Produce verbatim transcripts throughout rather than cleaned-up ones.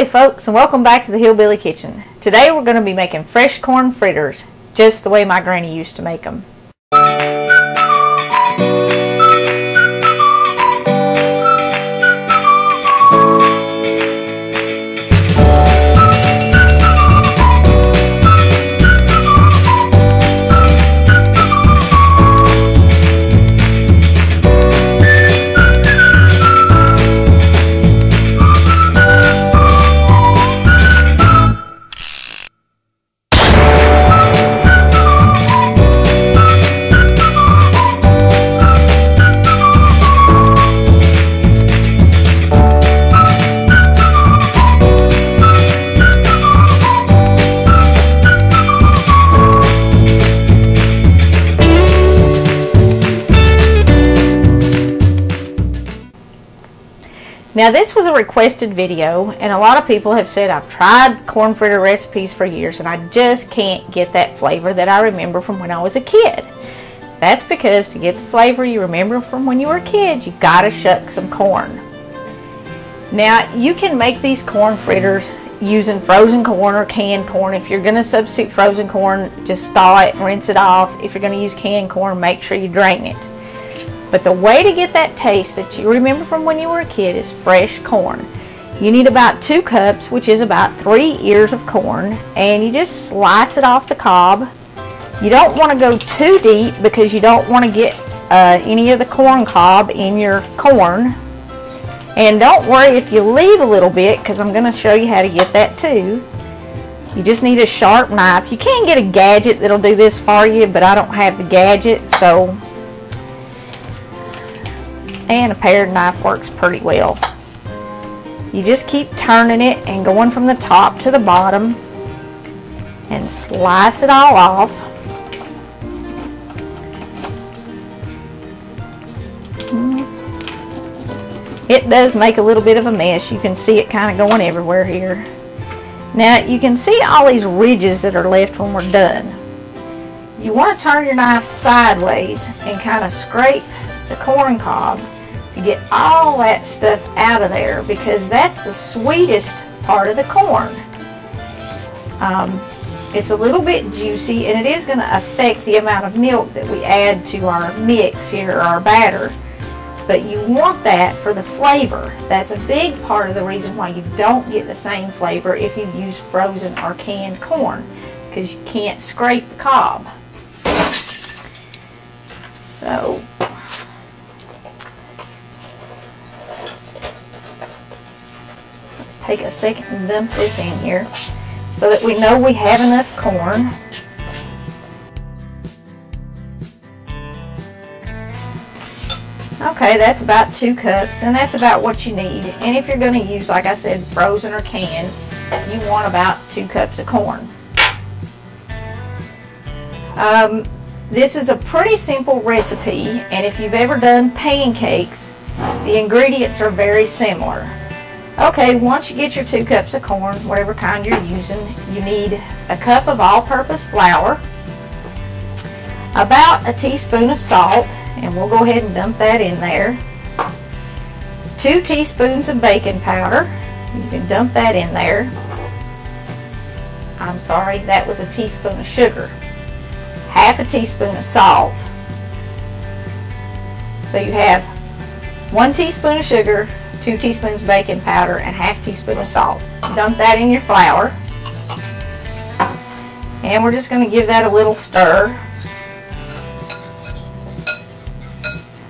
Howdy folks, and welcome back to the Hillbilly Kitchen. Today we're going to be making fresh corn fritters, just the way my granny used to make them. Now this was a requested video, and a lot of people have said I've tried corn fritter recipes for years and I just can't get that flavor that I remember from when I was a kid. That's because to get the flavor you remember from when you were a kid, you gotta shuck some corn. Now you can make these corn fritters using frozen corn or canned corn. If you're gonna substitute frozen corn, just thaw it and rinse it off. If you're gonna use canned corn, make sure you drain it. But the way to get that taste that you remember from when you were a kid is fresh corn. You need about two cups, which is about three ears of corn, and you just slice it off the cob. You don't want to go too deep because you don't want to get uh, any of the corn cob in your corn. And don't worry if you leave a little bit, because I'm going to show you how to get that too. You just need a sharp knife. You can get a gadget that'll do this for you, but I don't have the gadget, so. And a pared knife works pretty well. You just keep turning it and going from the top to the bottom and slice it all off. It does make a little bit of a mess. You can see it kind of going everywhere here. Now you can see all these ridges that are left when we're done. You want to turn your knife sideways and kind of scrape the corn cob to get all that stuff out of there, because that's the sweetest part of the corn. Um, it's a little bit juicy, and it is going to affect the amount of milk that we add to our mix here, or our batter, but you want that for the flavor. That's a big part of the reason why you don't get the same flavor if you use frozen or canned corn, because you can't scrape the cob. So take a second and dump this in here so that we know we have enough corn. Okay, that's about two cups, and that's about what you need. And if you're going to use, like I said, frozen or canned, you want about two cups of corn. Um, this is a pretty simple recipe, and if you've ever done pancakes, the ingredients are very similar. Okay, once you get your two cups of corn, whatever kind you're using, you need a cup of all-purpose flour, about a teaspoon of salt, and we'll go ahead and dump that in there, two teaspoons of baking powder, you can dump that in there, I'm sorry, that was a teaspoon of sugar, half a teaspoon of salt, so you have one teaspoon of sugar, two teaspoons baking powder, and half teaspoon of salt. Dump that in your flour. And we're just going to give that a little stir.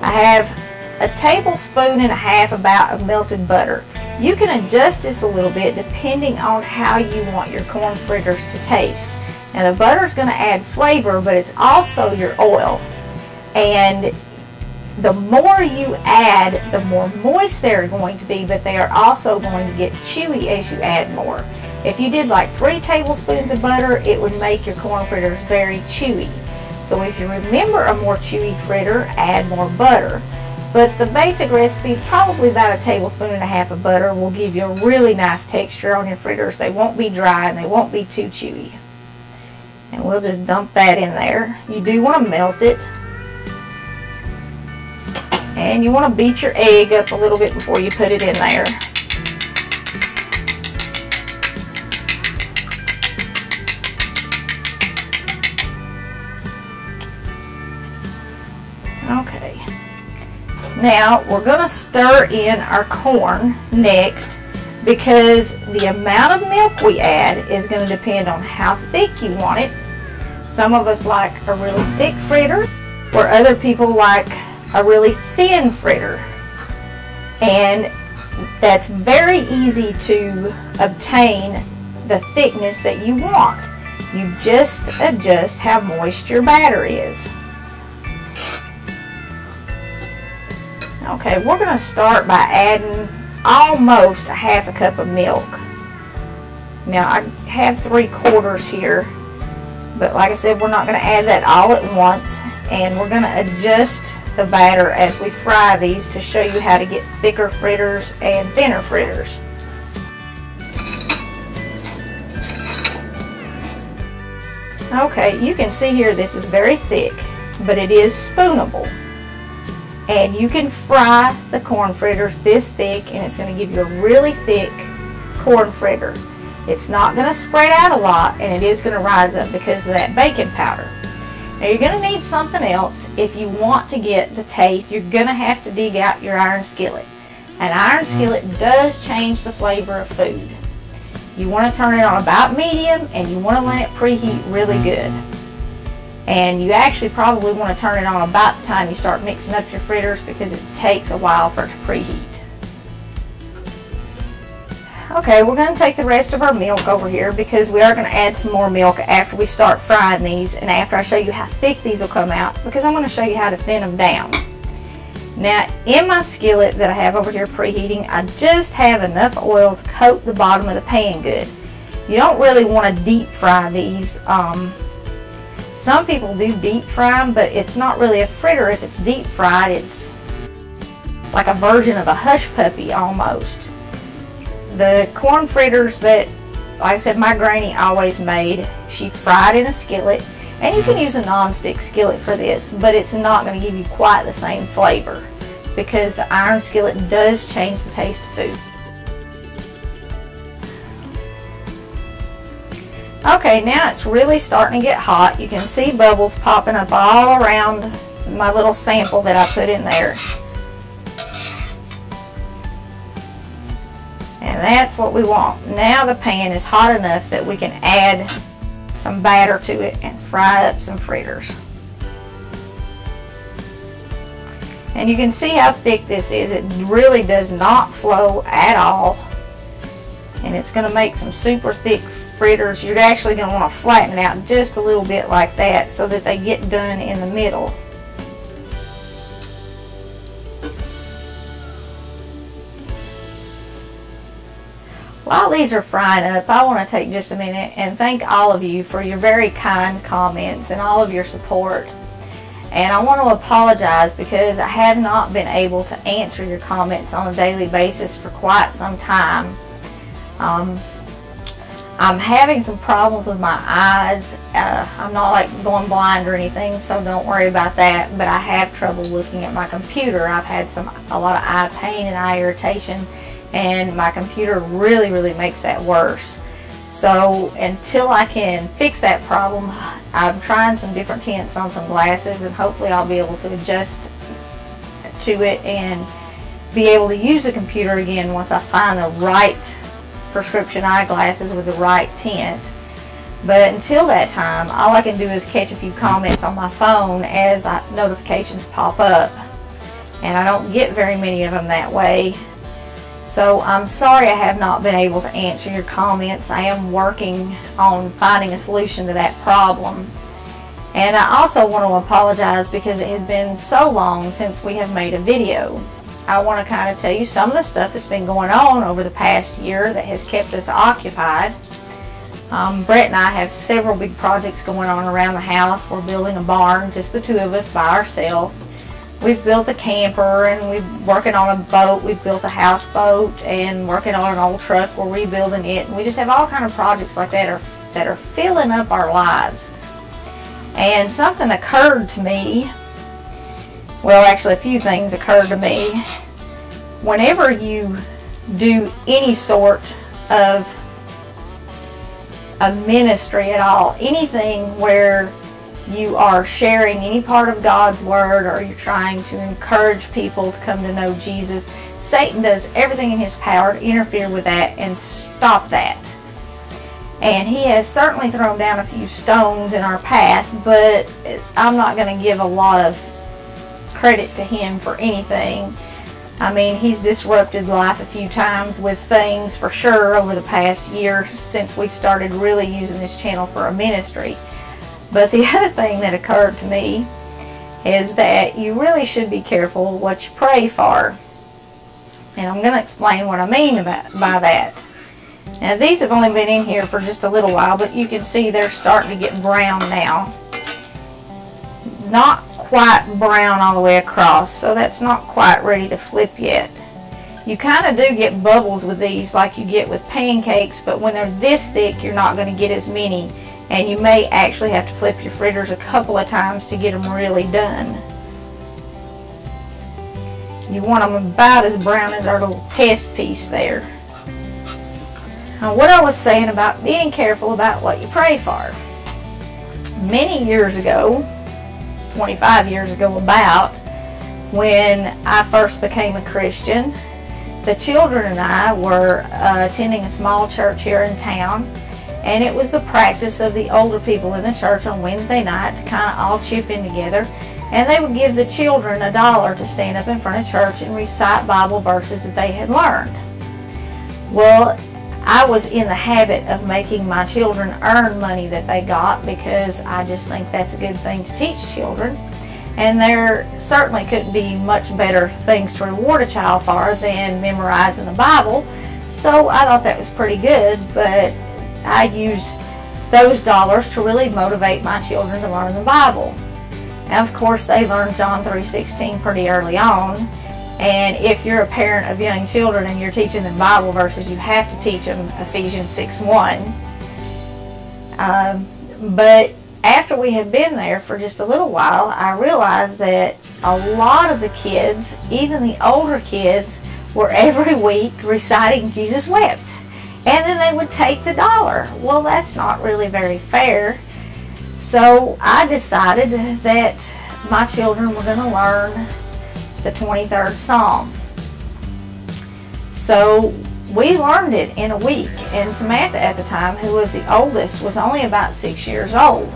I have a tablespoon and a half about of melted butter. You can adjust this a little bit depending on how you want your corn fritters to taste. Now the butter is going to add flavor, but it's also your oil. And the more you add, the more moist they're going to be, but they are also going to get chewy as you add more. If you did like three tablespoons of butter, it would make your corn fritters very chewy. So if you remember a more chewy fritter, add more butter. But the basic recipe, probably about a tablespoon and a half of butter, will give you a really nice texture on your fritters. They won't be dry and they won't be too chewy. And we'll just dump that in there. You do want to melt it. And you want to beat your egg up a little bit before you put it in there. Now we're going to stir in our corn next, because the amount of milk we add is going to depend on how thick you want it. Some of us like a really thick fritter, where other people like a really thin fritter, and that's very easy to obtain the thickness that you want. You just adjust how moist your batter is. Okay, we're going to start by adding almost a half a cup of milk. Now I have three quarters here, but like I said, we're not going to add that all at once, and we're going to adjust the batter as we fry these to show you how to get thicker fritters and thinner fritters. Okay, you can see here this is very thick, but it is spoonable. And you can fry the corn fritters this thick, and it's going to give you a really thick corn fritter. It's not going to spread out a lot, and it is going to rise up because of that baking powder. Now you're going to need something else if you want to get the taste. You're going to have to dig out your iron skillet. An iron skillet does change the flavor of food. You want to turn it on about medium, and you want to let it preheat really good. And you actually probably want to turn it on about the time you start mixing up your fritters, because it takes a while for it to preheat. Okay, we're going to take the rest of our milk over here, because we are going to add some more milk after we start frying these, and after I show you how thick these will come out, because I'm going to show you how to thin them down. Now in my skillet that I have over here preheating, I just have enough oil to coat the bottom of the pan good. You don't really want to deep fry these. Um, Some people do deep fry them, but it's not really a fritter if it's deep fried. It's like a version of a hush puppy almost. The corn fritters that, like I said, my granny always made, she fried in a skillet. And you can use a nonstick skillet for this, but it's not going to give you quite the same flavor, because the iron skillet does change the taste of food. Okay, now it's really starting to get hot. You can see bubbles popping up all around my little sample that I put in there. And that's what we want. Now the pan is hot enough that we can add some batter to it and fry up some fritters. And you can see how thick this is. It really does not flow at all. And it's going to make some super thick fritters. You're actually going to want to flatten out just a little bit like that, so that they get done in the middle. While these are frying up, I want to take just a minute and thank all of you for your very kind comments and all of your support. And I want to apologize because I have not been able to answer your comments on a daily basis for quite some time. Um, I'm having some problems with my eyes. Uh, I'm not like going blind or anything, so don't worry about that. But I have trouble looking at my computer. I've had some a lot of eye pain and eye irritation, and my computer really, really makes that worse. So until I can fix that problem, I'm trying some different tints on some glasses, and hopefully I'll be able to adjust to it and be able to use the computer again once I find the right prescription eyeglasses with the right tint. But until that time, all I can do is catch a few comments on my phone as I, notifications pop up, and I don't get very many of them that way. So I'm sorry I have not been able to answer your comments. I am working on finding a solution to that problem. And I also want to apologize because it has been so long since we have made a video. I want to kind of tell you some of the stuff that's been going on over the past year that has kept us occupied. Um, Brett and I have several big projects going on around the house. We're building a barn, just the two of us by ourselves. We've built a camper, and we're working on a boat. We've built a houseboat and working on an old truck. We're rebuilding it. And we just have all kind of projects like that are, that are filling up our lives. And something occurred to me. Well, actually a few things occurred to me. Whenever you do any sort of a ministry at all, anything where you are sharing any part of God's Word, or you're trying to encourage people to come to know Jesus, Satan does everything in his power to interfere with that and stop that. And he has certainly thrown down a few stones in our path, but I'm not going to give a lot of credit to him for anything. I mean, he's disrupted life a few times with things for sure over the past year since we started really using this channel for a ministry. But the other thing that occurred to me is that you really should be careful what you pray for. And I'm going to explain what I mean about, by that. Now, these have only been in here for just a little while, but you can see they're starting to get brown now. Not quite brown all the way across, so that's not quite ready to flip yet. You kind of do get bubbles with these like you get with pancakes, but when they're this thick, you're not going to get as many. And you may actually have to flip your fritters a couple of times to get them really done. You want them about as brown as our little test piece there. Now, what I was saying about being careful about what you pray for. Many years ago, twenty-five years ago about, when I first became a Christian, the children and I were uh, attending a small church here in town, and it was the practice of the older people in the church on Wednesday night to kind of all chip in together. And they would give the children a dollar to stand up in front of church and recite Bible verses that they had learned. Well, I was in the habit of making my children earn money that they got, because I just think that's a good thing to teach children. And there certainly couldn't be much better things to reward a child for than memorizing the Bible. So I thought that was pretty good, but I used those dollars to really motivate my children to learn the Bible. And of course, they learned John three sixteen pretty early on. And if you're a parent of young children and you're teaching them Bible verses, you have to teach them Ephesians six one. Um, but after we had been there for just a little while, I realized that a lot of the kids, even the older kids, were every week reciting Jesus Wept. And then they would take the dollar. Well, that's not really very fair. So I decided that my children were going to learn the twenty-third Psalm. So we learned it in a week, and Samantha at the time, who was the oldest, was only about six years old.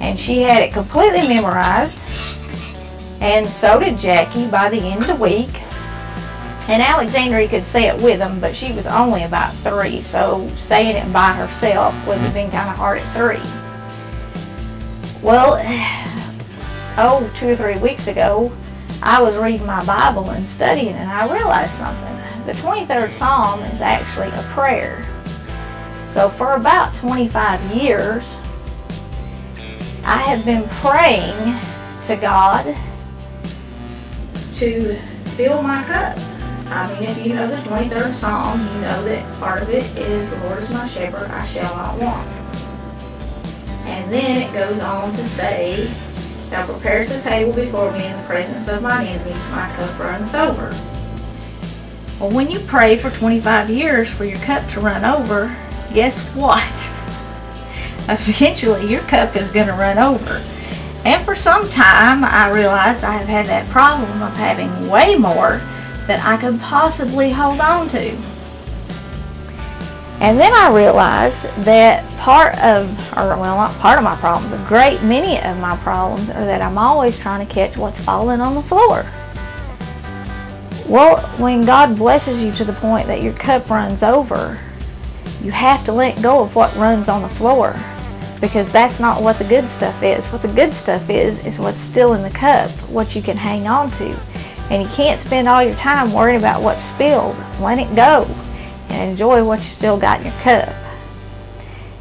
And she had it completely memorized, and so did Jackie by the end of the week. And Alexandria could say it with them, but she was only about three, so saying it by herself would have been kind of hard at three. Well, oh, two or three weeks ago, I was reading my Bible and studying, and I realized something. The twenty-third Psalm is actually a prayer. So for about twenty-five years, I have been praying to God to fill my cup. I mean, if you know the twenty-third Psalm, you know that part of it is, "The Lord is my shepherd, I shall not want." And then it goes on to say, "Thou preparest a table before me in the presence of mine enemies, my cup runneth over." Well, when you pray for twenty-five years for your cup to run over, guess what? Eventually your cup is going to run over. And for some time I realized I have had that problem of having way more than I could possibly hold on to. And then I realized that part of, or well, not part of my problems, a great many of my problems are that I'm always trying to catch what's falling on the floor. Well, when God blesses you to the point that your cup runs over, you have to let go of what runs on the floor, because that's not what the good stuff is. What the good stuff is, is what's still in the cup, what you can hang on to. And you can't spend all your time worrying about what's spilled. Let it go and enjoy what you still got in your cup.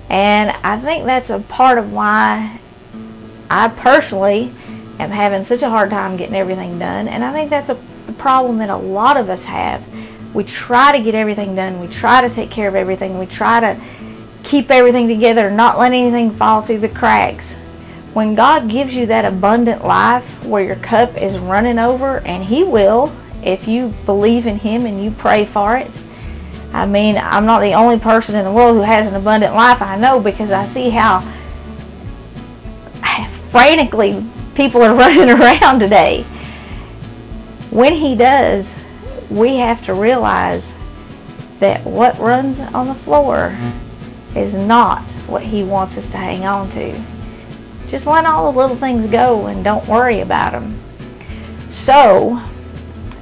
And I think that's a part of why I personally am having such a hard time getting everything done. And I think that's a, the problem that a lot of us have. We try to get everything done. We try to take care of everything. We try to keep everything together, not let anything fall through the cracks. When God gives you that abundant life where your cup is running over, and He will if you believe in Him and you pray for it. I mean, I'm not the only person in the world who has an abundant life, I know, because I see how frantically people are running around today. When he does, we have to realize that what runs on the floor is not what he wants us to hang on to. Just let all the little things go and don't worry about them. So,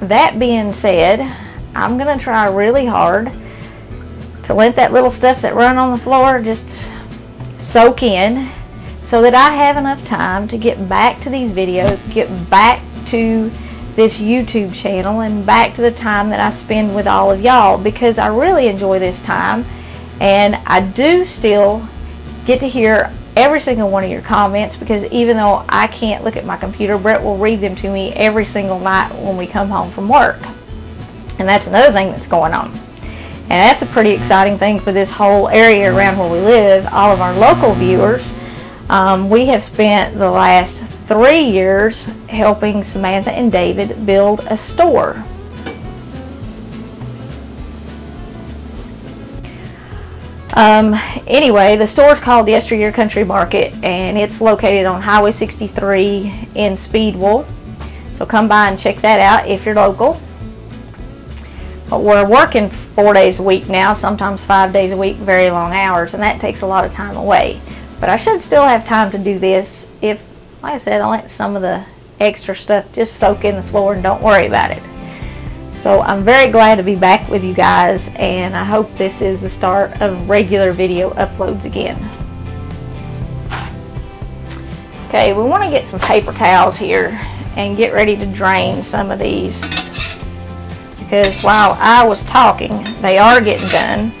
that being said, I'm going to try really hard to let that little stuff that run on the floor just soak in so that I have enough time to get back to these videos, get back to this YouTube channel, and back to the time that I spend with all of y'all, because I really enjoy this time, and I do still get to hear every single one of your comments, because even though I can't look at my computer, Brett will read them to me every single night when we come home from work. And that's another thing that's going on, and that's a pretty exciting thing for this whole area around where we live. All of our local viewers, um, we have spent the last three years helping Samantha and David build a store. Um, anyway, the store's called Yesteryear Country Market, and it's located on Highway sixty-three in Speedwell. So come by and check that out if you're local. But we're working four days a week now, sometimes five days a week, very long hours, and that takes a lot of time away. But I should still have time to do this if, like I said, I let some of the extra stuff just soak in the floor and don't worry about it. So I'm very glad to be back with you guys, and I hope this is the start of regular video uploads again. Okay, we want to get some paper towels here and get ready to drain some of these, because while I was talking, they are getting done.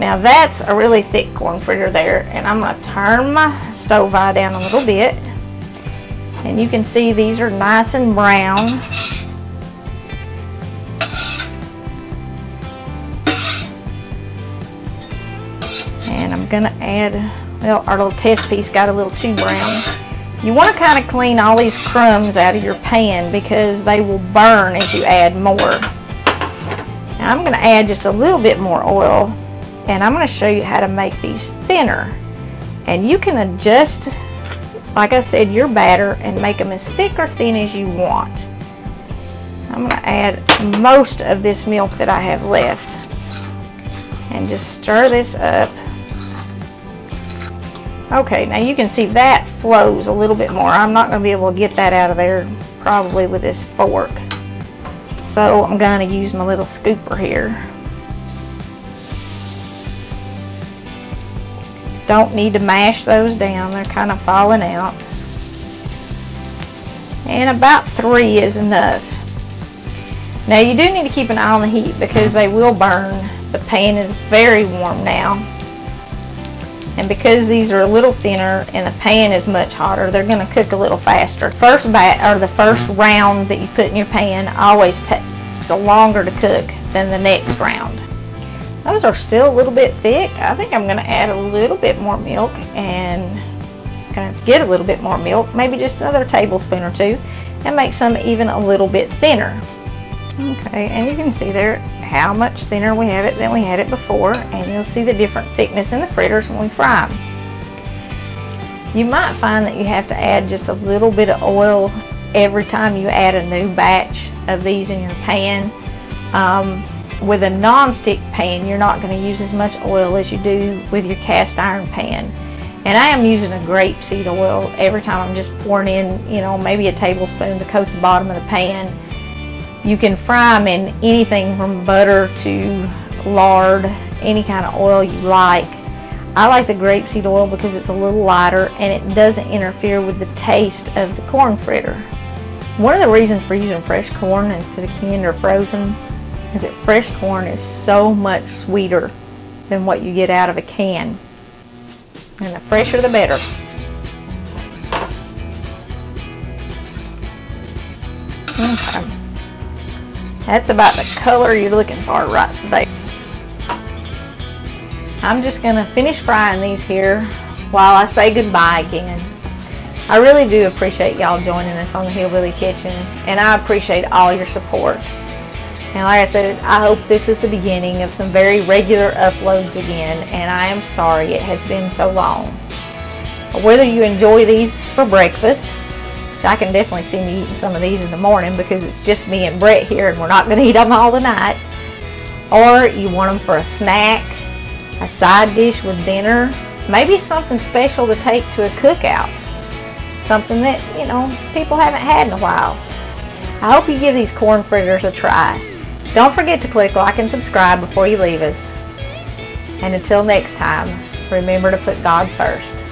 Now that's a really thick corn fritter there, and I'm going to turn my stove eye down a little bit, and you can see these are nice and brown. And I'm going to add, well, our little test piece got a little too brown. You want to kind of clean all these crumbs out of your pan, because they will burn as you add more. Now I'm going to add just a little bit more oil, and I'm going to show you how to make these thinner. And you can adjust, like I said, your batter and make them as thick or thin as you want. I'm going to add most of this milk that I have left and just stir this up. Okay, now you can see that flows a little bit more. I'm not going to be able to get that out of there probably with this fork. So I'm going to use my little scooper here. Don't need to mash those down, they're kind of falling out, and about three is enough. Now you do need to keep an eye on the heat, because they will burn. The pan is very warm now, and because these are a little thinner and the pan is much hotter, they're going to cook a little faster. First bat, or the first round that you put in your pan, always takes longer to cook than the next round. Those are still a little bit thick. I think I'm going to add a little bit more milk, and kind of get a little bit more milk, maybe just another tablespoon or two, and make some even a little bit thinner. Okay, and you can see there how much thinner we have it than we had it before, and you'll see the different thickness in the fritters when we fry them. You might find that you have to add just a little bit of oil every time you add a new batch of these in your pan. Um, With a non-stick pan, you're not going to use as much oil as you do with your cast iron pan. And I am using a grapeseed oil every time. I'm just pouring in, you know, maybe a tablespoon to coat the bottom of the pan. You can fry them in anything from butter to lard, any kind of oil you like. I like the grapeseed oil because it's a little lighter and it doesn't interfere with the taste of the corn fritter. One of the reasons for using fresh corn instead of canned or frozen is that fresh corn is so much sweeter than what you get out of a can, and the fresher the better. Okay, that's about the color you're looking for right there. I'm just gonna finish frying these here while I say goodbye again. I really do appreciate y'all joining us on the Hillbilly Kitchen, and I appreciate all your support. And like I said, I hope this is the beginning of some very regular uploads again, and I am sorry it has been so long. But whether you enjoy these for breakfast, which I can definitely see me eating some of these in the morning because it's just me and Brett here and we're not going to eat them all tonight, or you want them for a snack, a side dish with dinner, maybe something special to take to a cookout, something that, you know, people haven't had in a while. I hope you give these corn fritters a try. Don't forget to click like and subscribe before you leave us. And until next time, remember to put God first.